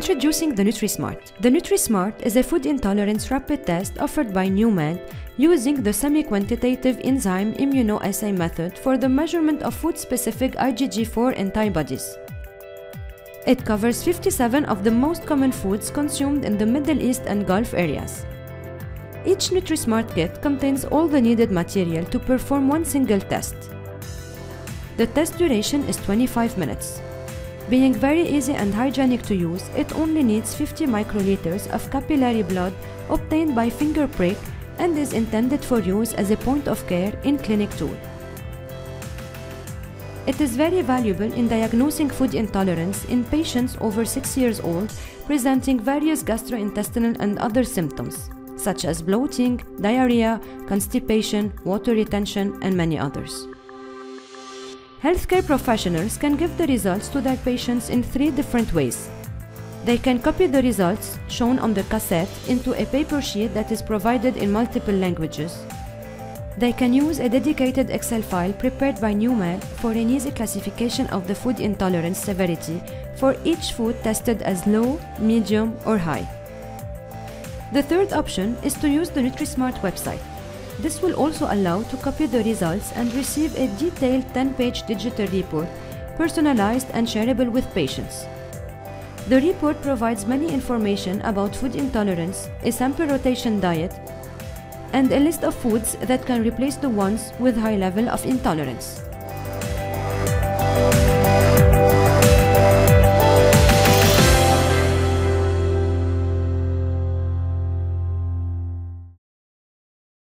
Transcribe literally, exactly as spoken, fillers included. Introducing the NutriSmart. The NutriSmart is a food intolerance rapid test offered by Numed using the semi-quantitative enzyme immunoassay method for the measurement of food-specific I G G four antibodies. It covers fifty-seven of the most common foods consumed in the Middle East and Gulf areas. Each NutriSmart kit contains all the needed material to perform one single test. The test duration is twenty-five minutes. Being very easy and hygienic to use, it only needs fifty microliters of capillary blood obtained by finger prick and is intended for use as a point of care in clinic tool. It is very valuable in diagnosing food intolerance in patients over six years old presenting various gastrointestinal and other symptoms, such as bloating, diarrhea, constipation, water retention, and many others. Healthcare professionals can give the results to their patients in three different ways. They can copy the results shown on the cassette into a paper sheet that is provided in multiple languages. They can use a dedicated Excel file prepared by Numed for an easy classification of the food intolerance severity for each food tested as low, medium, or high. The third option is to use the NutriSmart website. This will also allow to copy the results and receive a detailed ten-page digital report, personalized and shareable with patients. The report provides many information about food intolerance, a sample rotation diet, and a list of foods that can replace the ones with high level of intolerance.